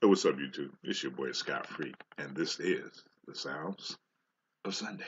Hey, what's up, YouTube? It's your boy, Scott Free, and this is The Sounds of Sunday.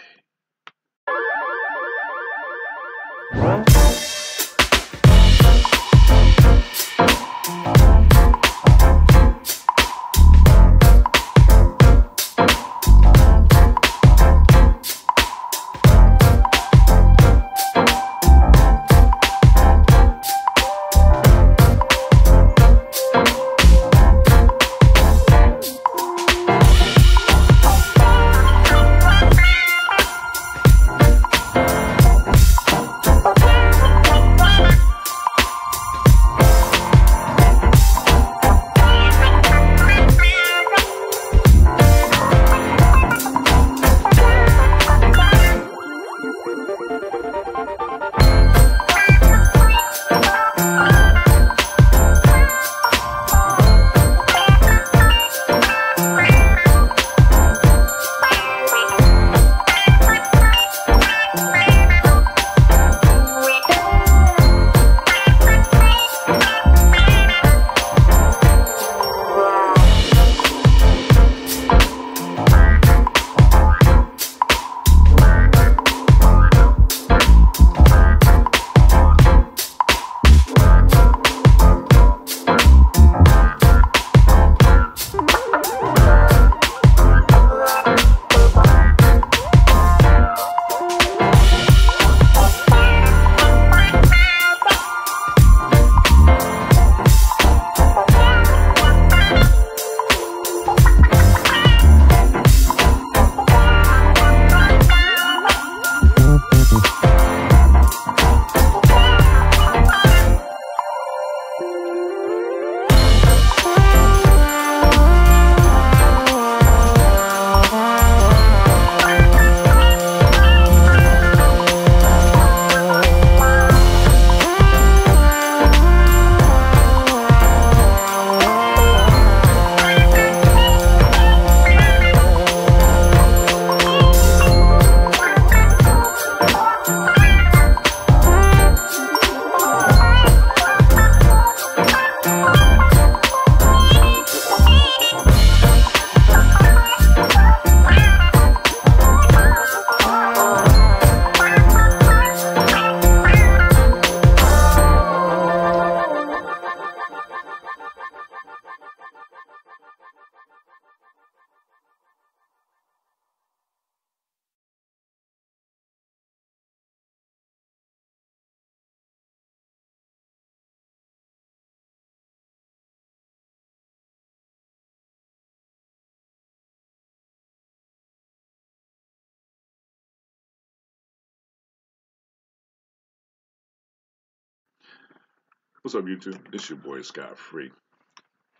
What's up, YouTube? It's your boy, Scott Free,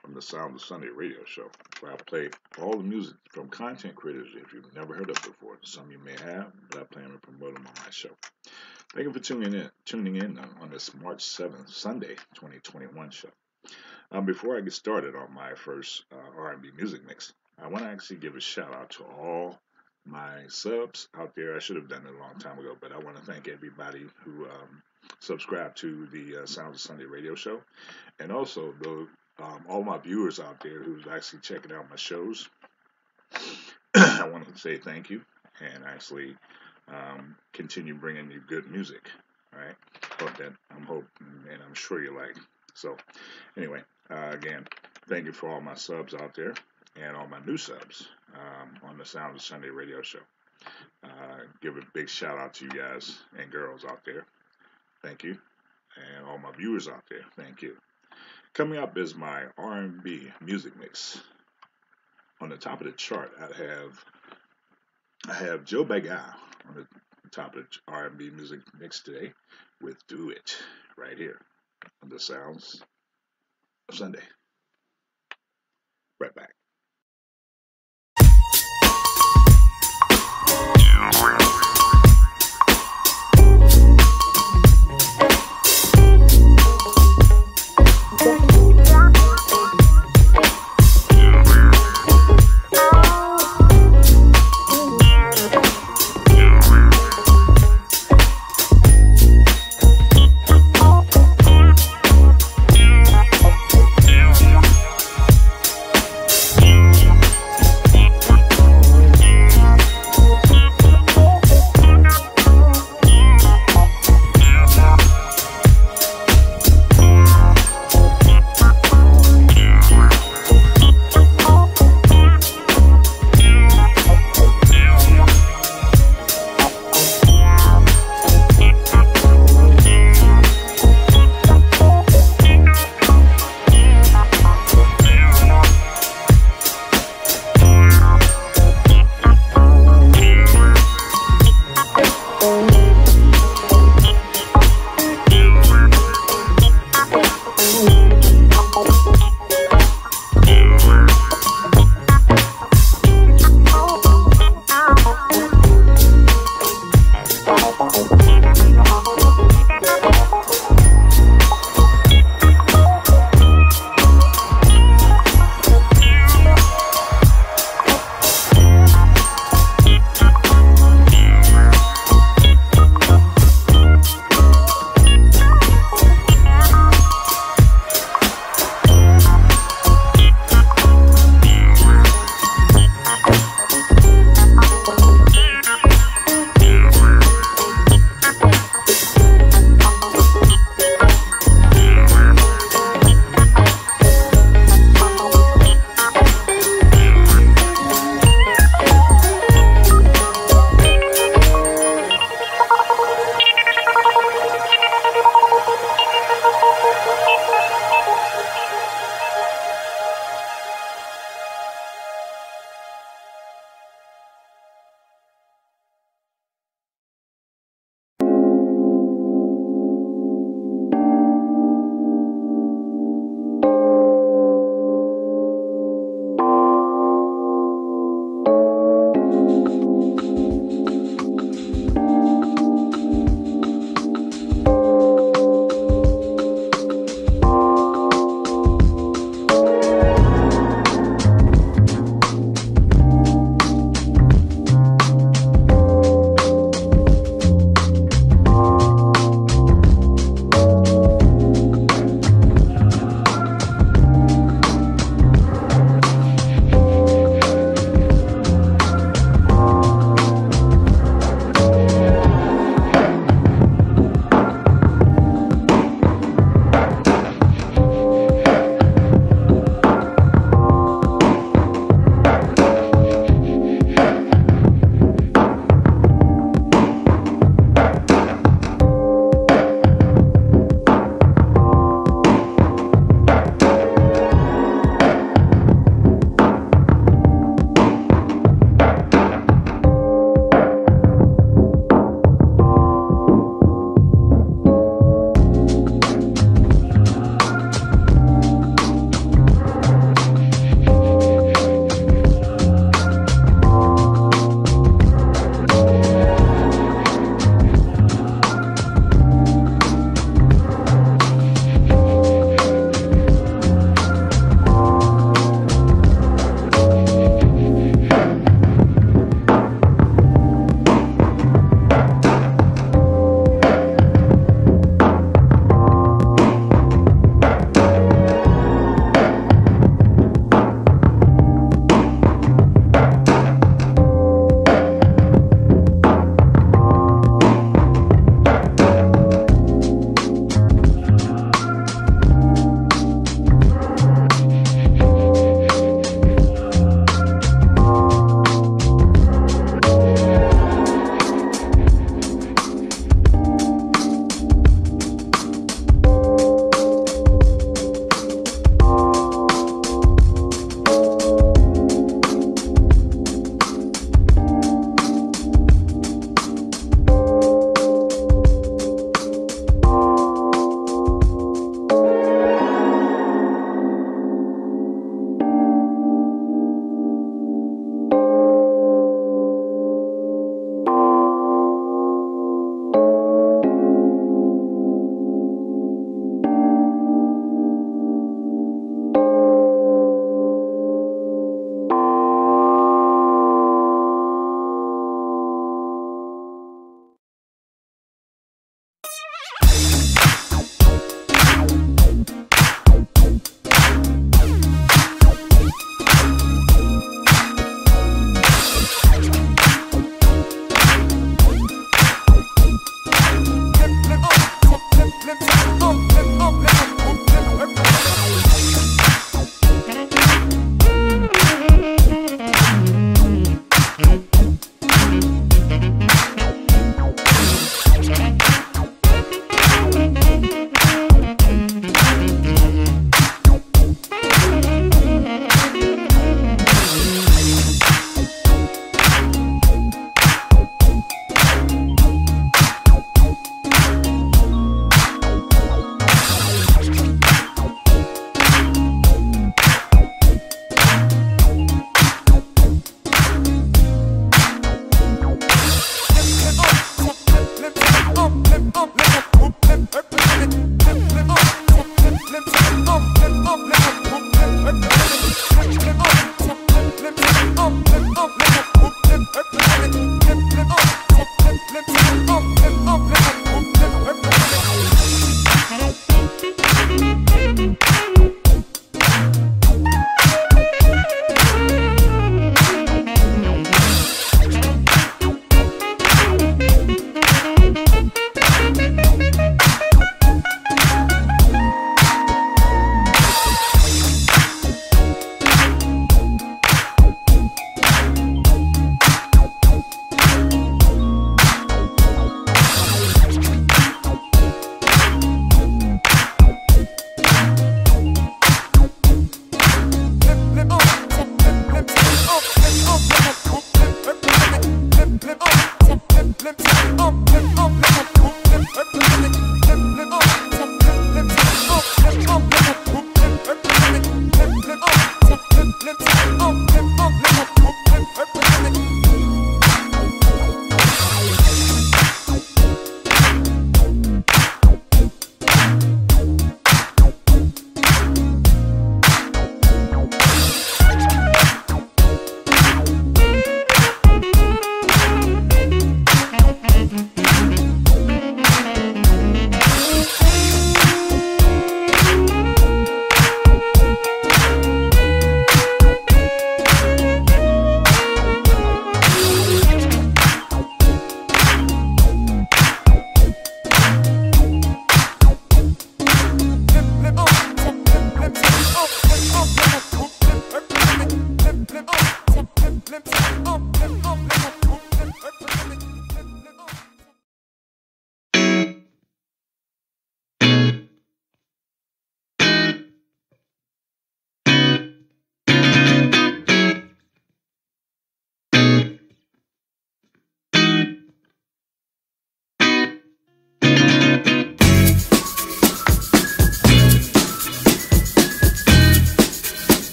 from the Sound of Sunday radio show, where I play all the music from content creators if you've never heard of before. Some you may have, but I plan to promote them on my show. Thank you for tuning in on this March 7th, Sunday, 2021 show. Before I get started on my first R&B music mix, I want to actually give a shout out to all my subs out there. I should have done it a long time ago, but I want to thank everybody who subscribe to the Sounds of Sunday radio show, and also the all my viewers out there who's actually checking out my shows. I want to say thank you, and actually continue bringing you good music. All right, I'm hoping and I'm sure you like. So anyway, again, thank you for all my subs out there and all my new subs on the Sounds of Sunday radio show. Give a big shout out to you guys and girls out there. Thank you. And all my viewers out there, thank you. Coming up is my R&B music mix. On the top of the chart, I have Joe Bagale on the top of the R&B music mix today with Do It, right here on the Sounds of Sunday. Right back.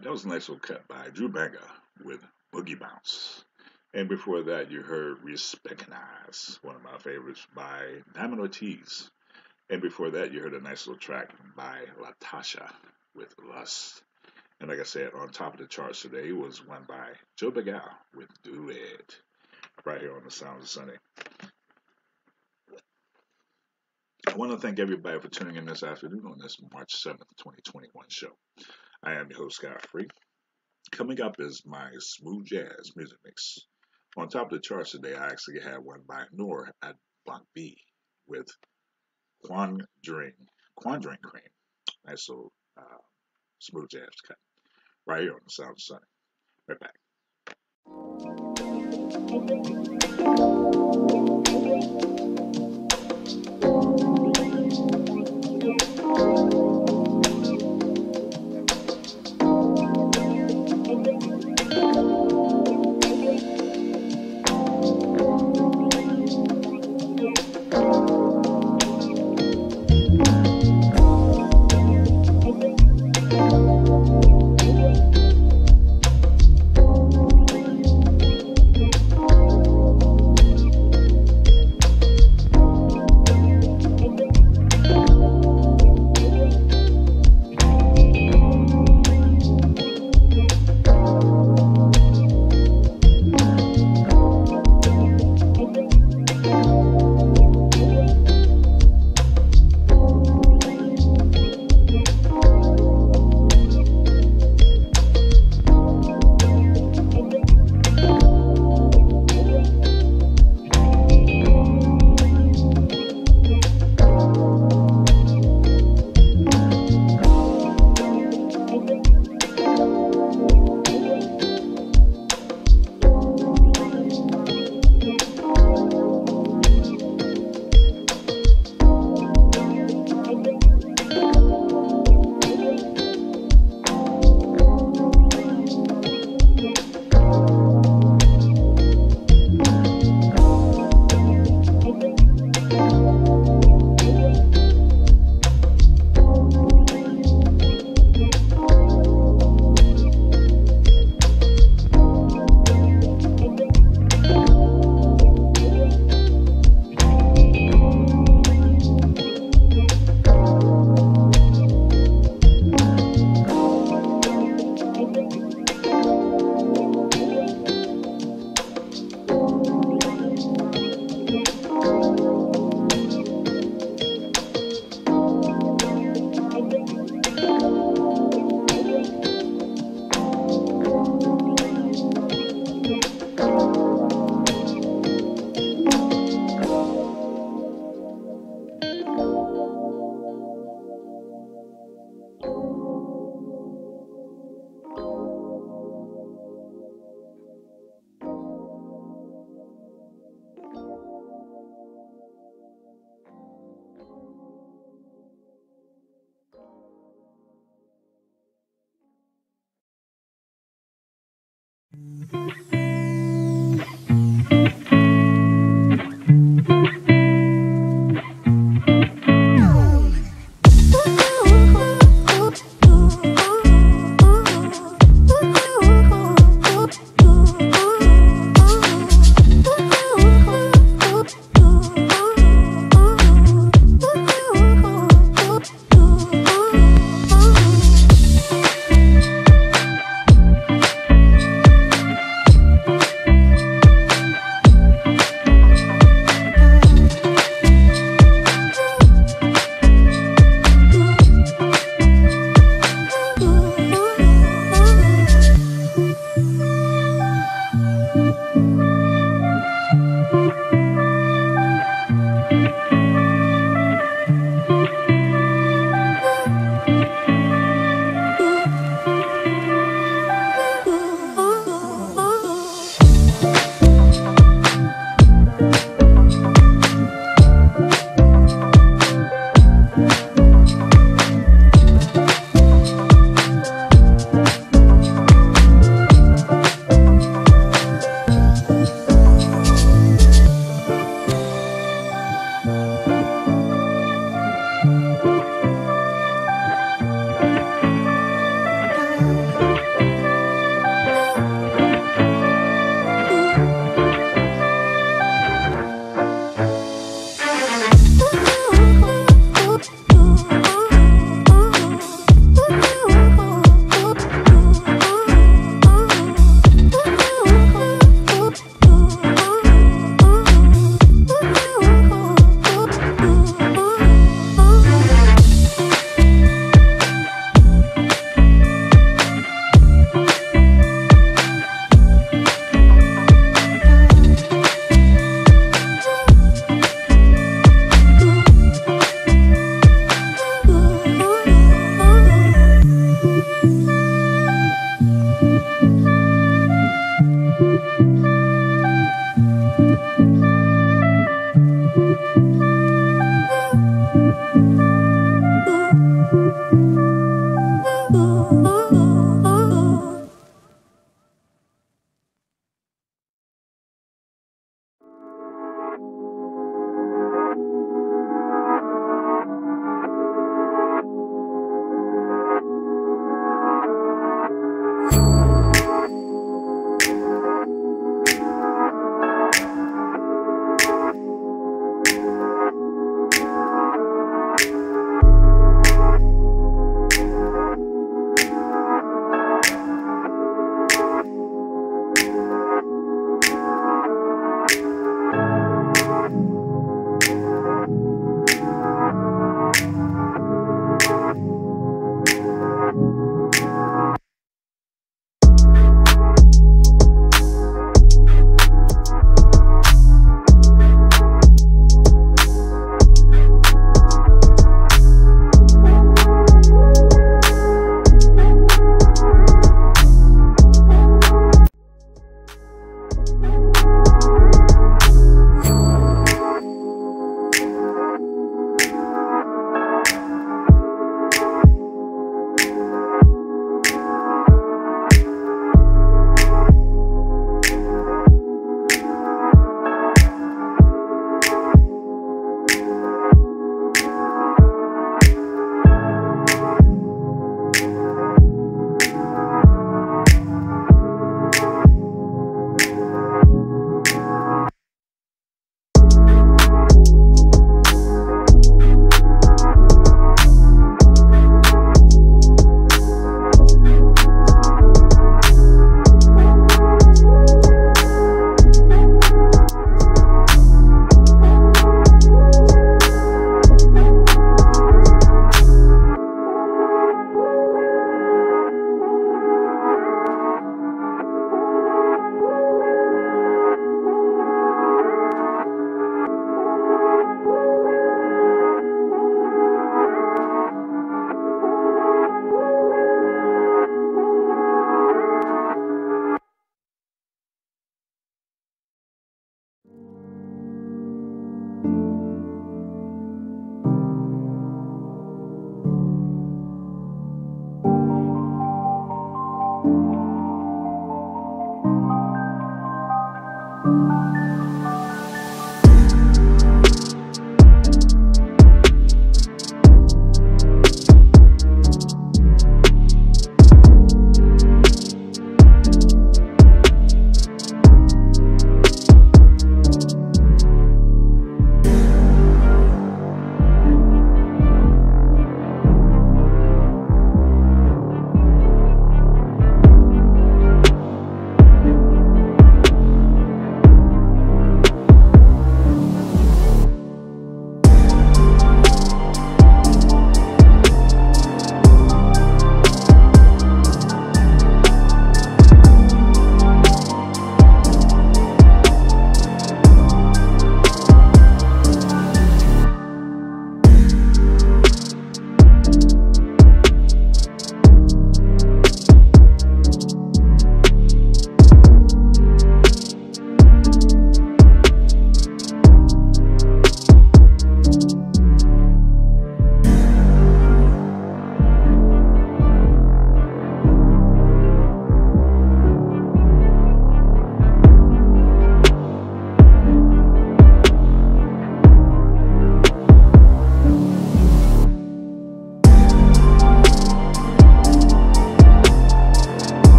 right, that was a nice little cut by Drew Banga with BoogieBounce. And before that, you heard RESPECONIZE, one of my favorites, by Diamond Ortiz. And before that, you heard a nice little track by Latasha with Lust. And like I said, on top of the charts today was one by Joe Bagale with Do It, right here on The Sounds of Sunday. I want to thank everybody for tuning in this afternoon on this March 7th, 2021 show. I am your host, Scott Free. Coming up is my smooth jazz music mix. On top of the charts today, I actually had one by Noir Et Blanc Vie with Quandring Cream. Nice little smooth jazz cut. Right here on The Sounds of Sunday. Right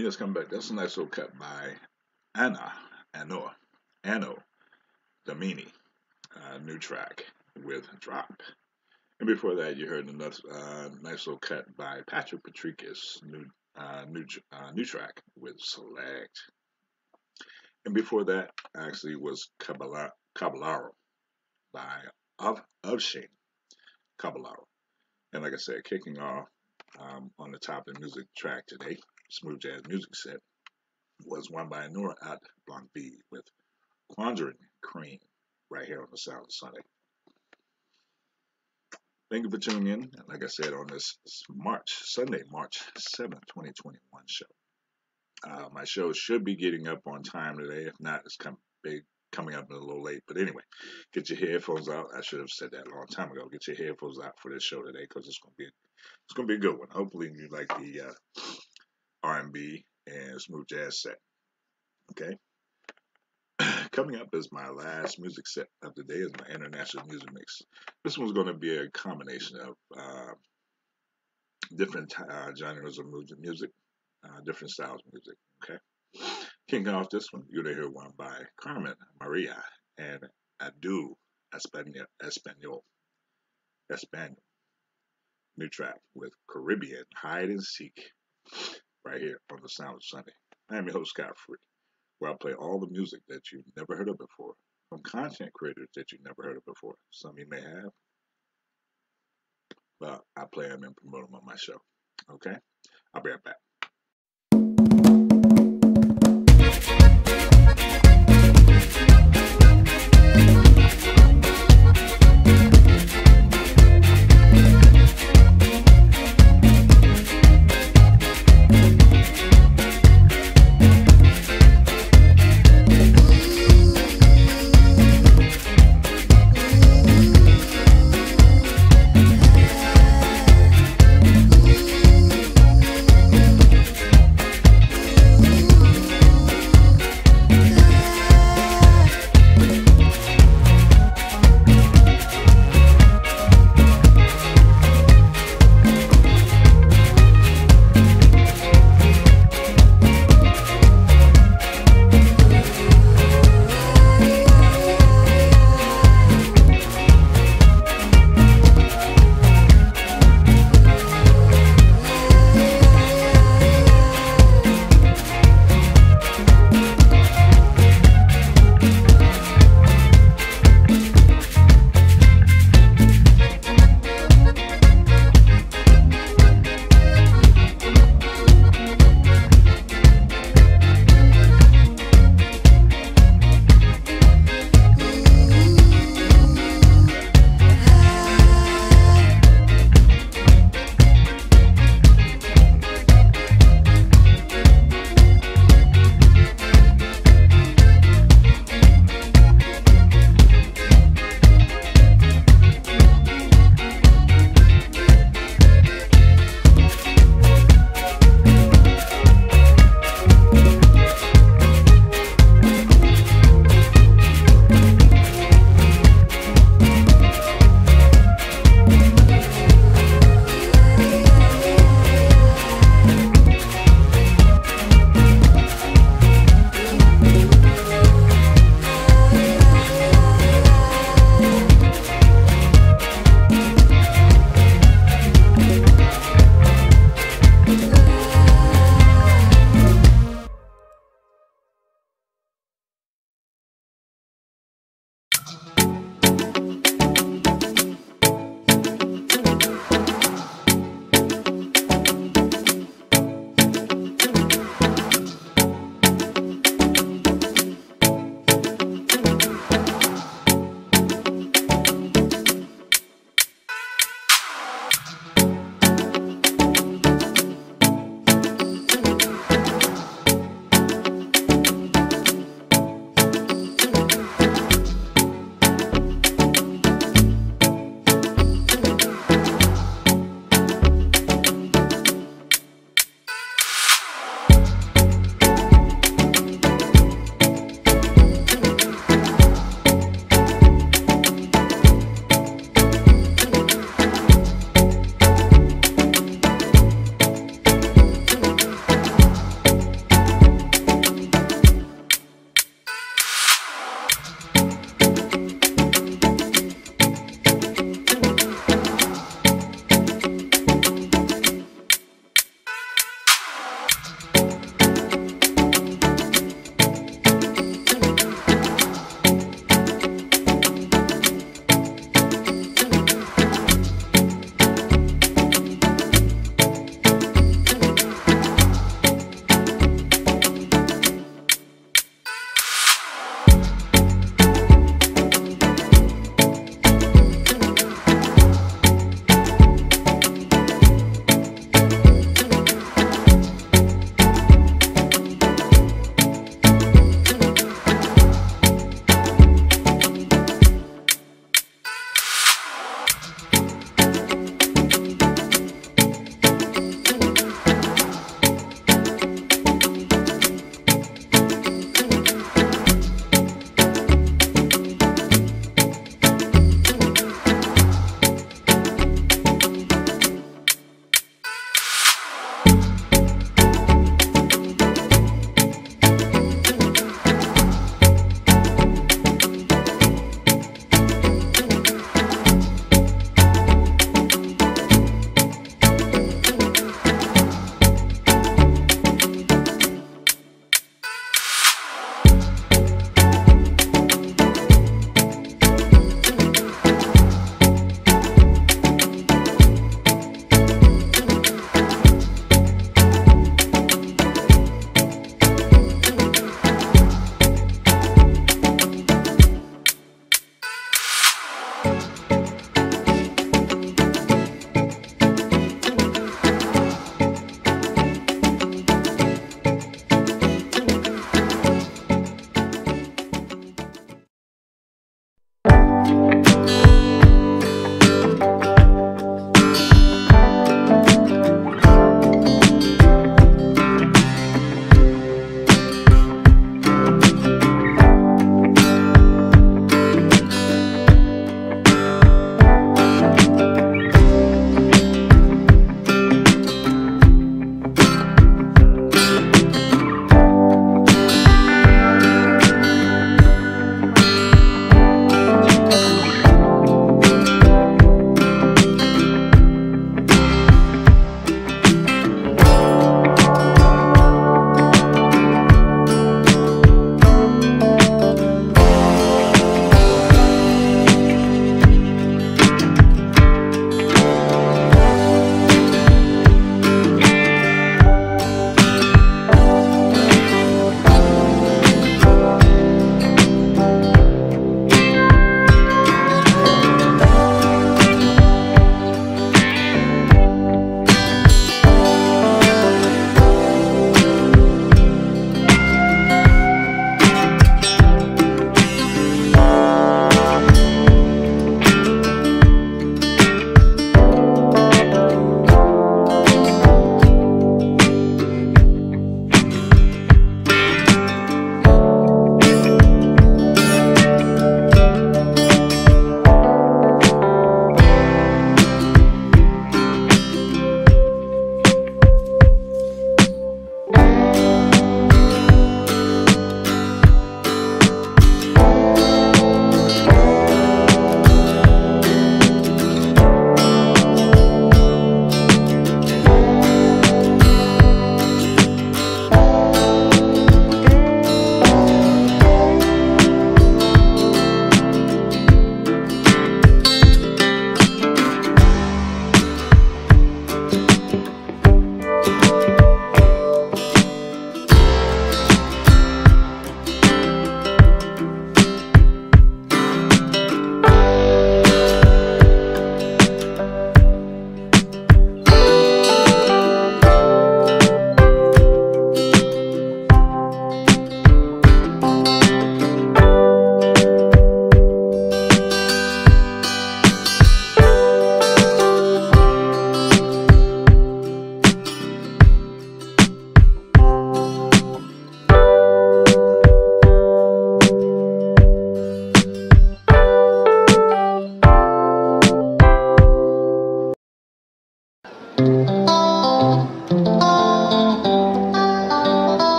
He just come back. That's a nice little cut by Anna Anno Domini, new track with Drop. And before that, you heard another nice little cut by Patrick Patrikious, new track with Select. And before that, actually, was Caballero by Shane Caballero. And like I said, kicking off on the top of the music track today, Smooth Jazz Music Set, was one by Noir Et Blanc Vie with Quandary Cream, right here on The Sounds of Sunday. Thank you for tuning in, and like I said, on this March 7th, 2021 show. My show should be getting up on time today. If not, it's coming up a little late. But anyway, get your headphones out. I should have said that a long time ago. Get your headphones out for this show today, because it's gonna be a good one. Hopefully, you like the R&B and smooth jazz set. Okay. Coming up is my last music set of the day, is my international music mix. This one's going to be a combination of different genres of music, different styles of music. Okay, kicking off this one, you're going to hear one by Carmen Maria and Edu Espanol. New track with Caribbean Hide and Seek, right here on The Sound of Sunday. I am your host, Scott Free, where I play all the music that you've never heard of before, from content creators that you've never heard of before. Some you may have, but I play them and promote them on my show. Okay? I'll be right back.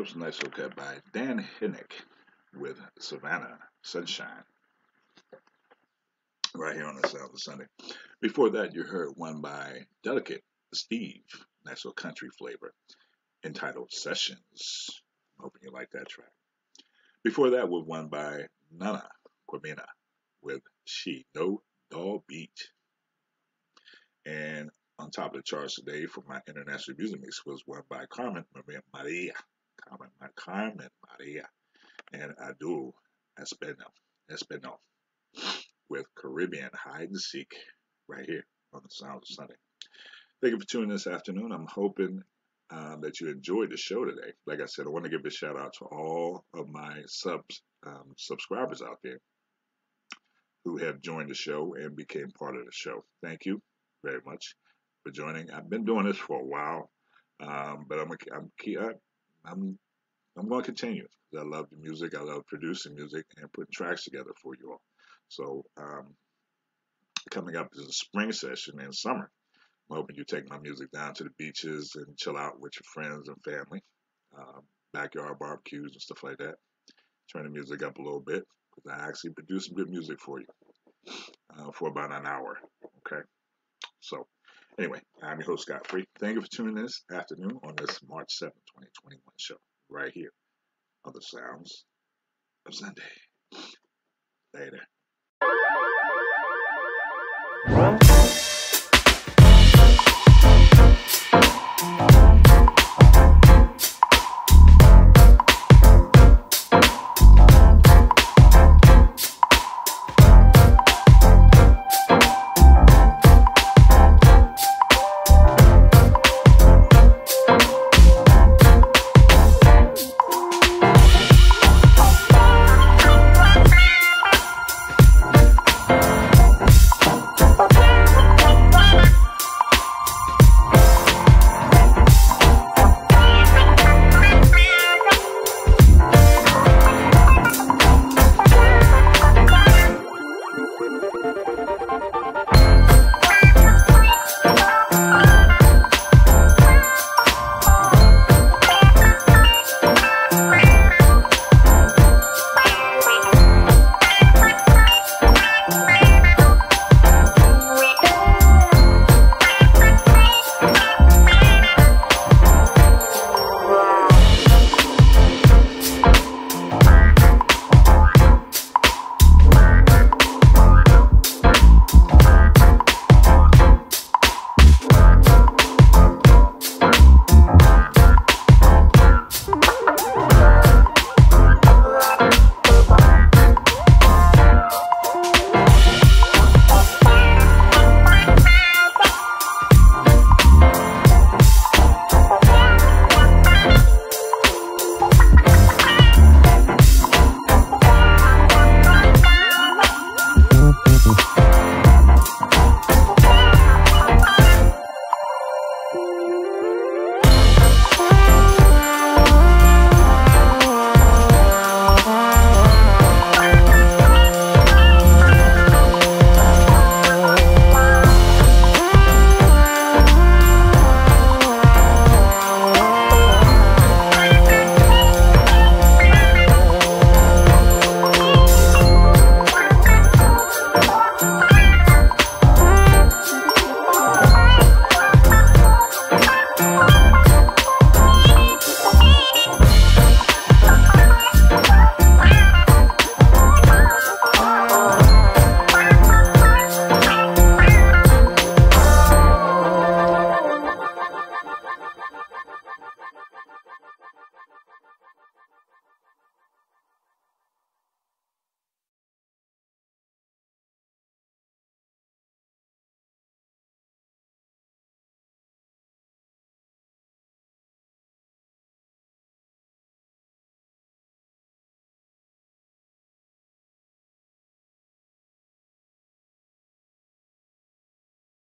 That was a nice little cut by Dan Hennick with Savannah Sunshine, right here on The Sounds of Sunday. Before that, you heard one by Delicate Steve, nice little country flavor, entitled Sessions. I'm hoping you like that track. Before that was one by Nana Corbina with She No Doll Beat. And on top of the charts today for my international music mix was one by Carmen Maria, and Edu Espanol with Caribbean Hide and Seek, right here on The Sounds of Sunday. Thank you for tuning in this afternoon. I'm hoping that you enjoyed the show today. Like I said, I want to give a shout out to all of my subscribers out there who have joined the show and became part of the show. Thank you very much for joining. I've been doing this for a while, but I'm going to continue. I love the music. I love producing music and putting tracks together for you all. So coming up is a spring session and summer. I'm hoping you take my music down to the beaches and chill out with your friends and family, backyard barbecues and stuff like that. Turn the music up a little bit, because I actually produce some good music for you for about an hour. Okay. So anyway, I'm your host, Scott Free. Thank you for tuning in this afternoon on this March 7th, 2021 show, right here on The Sounds of Sunday. Later.